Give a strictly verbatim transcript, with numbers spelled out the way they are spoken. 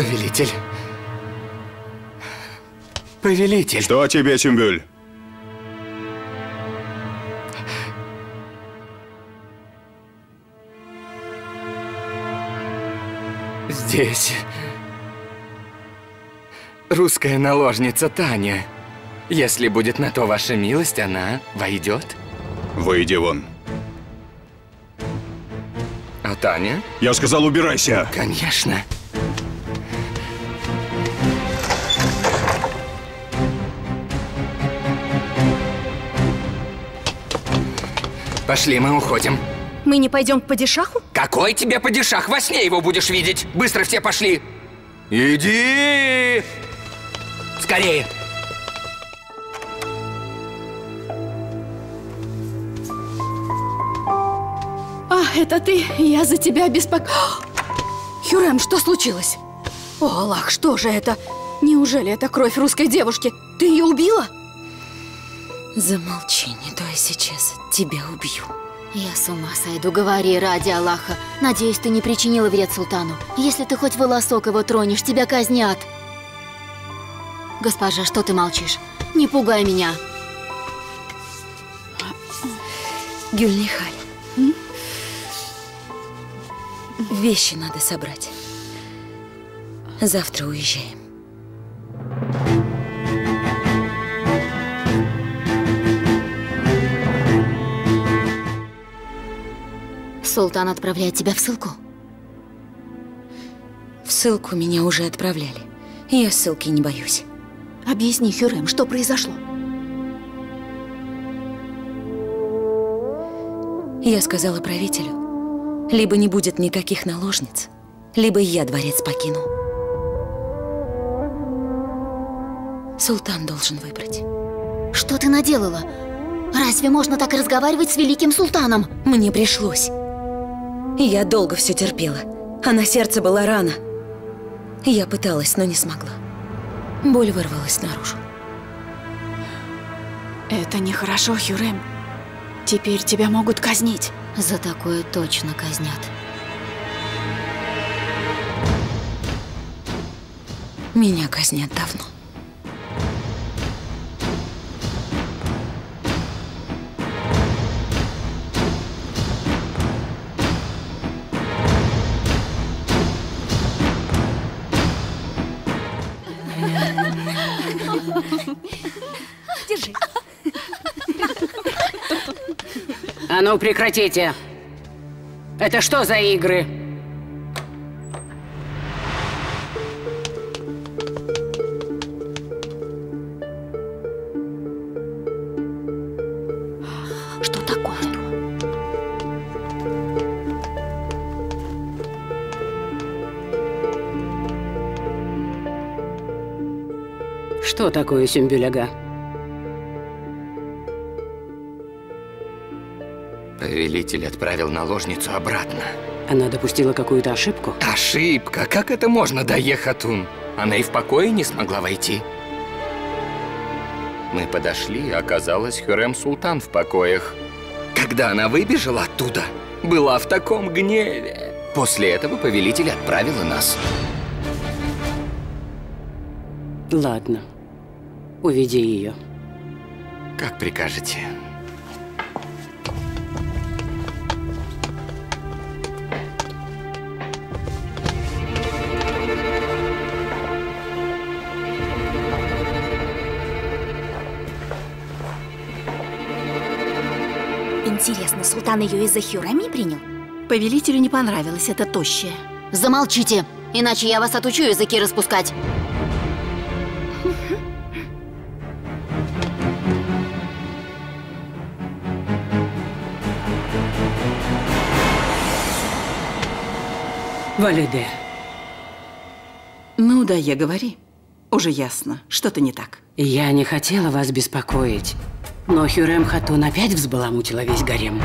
Повелитель. Повелитель. Что тебе, Симбель? Здесь русская наложница Таня. Если будет на то ваша милость, она войдет? Выйди вон. А Таня? Я сказал, убирайся. Конечно. Пошли, мы уходим. Мы не пойдем к Падишаху? Какой тебе Падишах? Во сне его будешь видеть. Быстро все пошли. Иди! Скорее. А, это ты? Я за тебя беспокоюсь. Хюррем, что случилось? О, Аллах, что же это? Неужели это кровь русской девушки? Ты ее убила? Замолчи, не то я сейчас тебя убью. Я с ума сойду, говори ради Аллаха. Надеюсь, ты не причинила вред султану. Если ты хоть волосок его тронешь, тебя казнят. Госпожа, что ты молчишь? Не пугай меня. Гюльнихаль, вещи надо собрать. Завтра уезжаем. Султан отправляет тебя в ссылку? В ссылку меня уже отправляли. Я ссылки не боюсь. Объясни, Хюррем, что произошло? Я сказала правителю, либо не будет никаких наложниц, либо я дворец покину. Султан должен выбрать. Что ты наделала? Разве можно так разговаривать с великим султаном? Мне пришлось. Я долго все терпела, а на сердце была рана. Я пыталась, но не смогла. Боль вырвалась наружу. Это нехорошо, Хюррем. Теперь тебя могут казнить. За такое точно казнят. Меня казнят давно. Держи. А ну прекратите. Это что за игры? Что такое? Что такое, Симбеляга? Повелитель отправил наложницу обратно. Она допустила какую-то ошибку? Ошибка? Как это можно, Дае Хатун? Она и в покое не смогла войти. Мы подошли, и оказалось, Хюррем Султан в покоях. Когда она выбежала оттуда, была в таком гневе. После этого повелитель отправил и нас. Ладно. Уведи ее. Как прикажете. Интересно, султан ее из-за Хюррема принял? Повелителю не понравилось это тощее. Замолчите, иначе я вас отучу языки распускать. Валиде. Ну, да, я говори. Уже ясно, что-то не так. Я не хотела вас беспокоить. Но Хюррем Хатун опять взбаламутила весь гарем.